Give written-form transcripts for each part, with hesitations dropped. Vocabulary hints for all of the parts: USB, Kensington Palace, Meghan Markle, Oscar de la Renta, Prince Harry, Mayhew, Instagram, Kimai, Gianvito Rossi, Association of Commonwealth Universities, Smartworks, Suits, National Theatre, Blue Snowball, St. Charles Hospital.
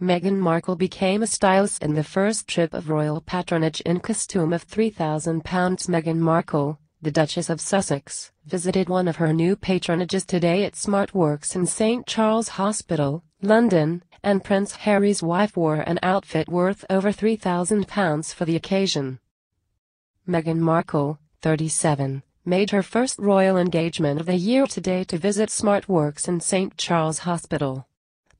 Meghan Markle became a stylist in the first trip of royal patronage in costume of £3,000. Meghan Markle, the Duchess of Sussex, visited one of her new patronages today at Smartworks in St. Charles Hospital, London, and Prince Harry's wife wore an outfit worth over £3,000 for the occasion. Meghan Markle, 37, made her first royal engagement of the year today to visit Smartworks in St. Charles Hospital.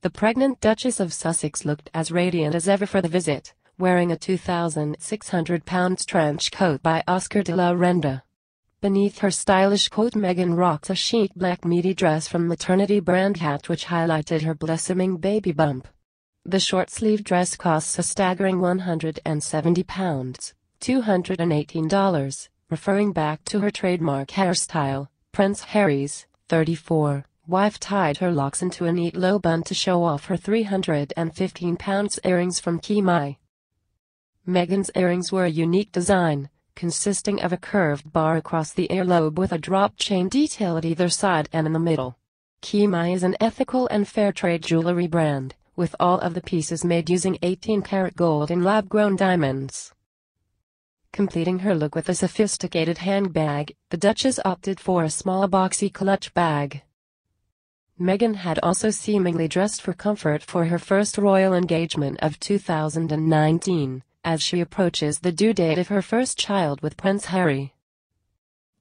The pregnant Duchess of Sussex looked as radiant as ever for the visit, wearing a £2,600 trench coat by Oscar de la Renta. Beneath her stylish coat, Meghan rocked a chic black midi dress from maternity brand Hat, which highlighted her blossoming baby bump. The short-sleeved dress costs a staggering £170, $218, referring back to her trademark hairstyle. Prince Harry's, 34. Wife tied her locks into a neat low bun to show off her £315 earrings from Kimai. Meghan's earrings were a unique design, consisting of a curved bar across the earlobe with a drop chain detail at either side and in the middle. Kimai is an ethical and fair trade jewelry brand, with all of the pieces made using 18-karat gold and lab-grown diamonds. Completing her look with a sophisticated handbag, the Duchess opted for a small boxy clutch bag. Meghan had also seemingly dressed for comfort for her first royal engagement of 2019, as she approaches the due date of her first child with Prince Harry.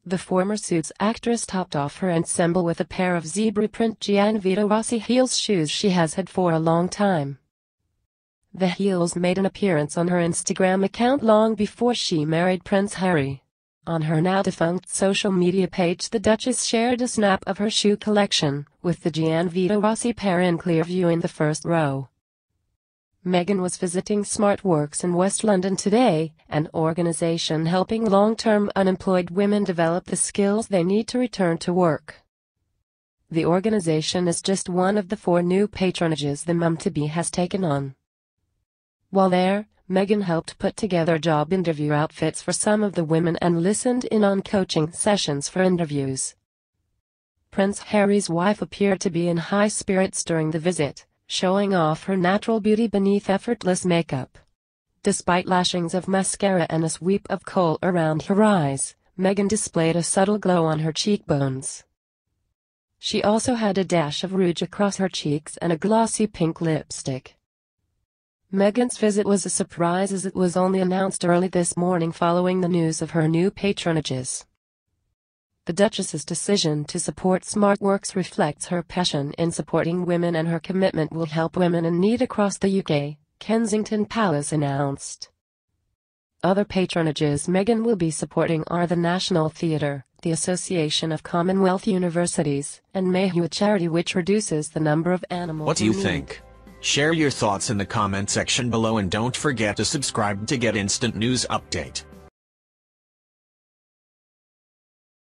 The former Suits actress topped off her ensemble with a pair of zebra print Gianvito Rossi heels, shoes she has had for a long time. The heels made an appearance on her Instagram account long before she married Prince Harry. On her now-defunct social media page, the Duchess shared a snap of her shoe collection, with the Gianvito Rossi pair in clear view in the first row. Meghan was visiting Smartworks in West London today, an organisation helping long-term unemployed women develop the skills they need to return to work. The organisation is just one of the four new patronages the mum-to-be has taken on. While there, Meghan helped put together job interview outfits for some of the women and listened in on coaching sessions for interviews. Prince Harry's wife appeared to be in high spirits during the visit, showing off her natural beauty beneath effortless makeup. Despite lashings of mascara and a sweep of kohl around her eyes, Meghan displayed a subtle glow on her cheekbones. She also had a dash of rouge across her cheeks and a glossy pink lipstick. Meghan's visit was a surprise, as it was only announced early this morning following the news of her new patronages. The Duchess's decision to support Smartworks reflects her passion in supporting women, and her commitment will help women in need across the UK, Kensington Palace announced. Other patronages Meghan will be supporting are the National Theatre, the Association of Commonwealth Universities, and Mayhew, a charity which reduces the number of animals. What do you think? Share your thoughts in the comment section below, and don't forget to subscribe to get instant news update.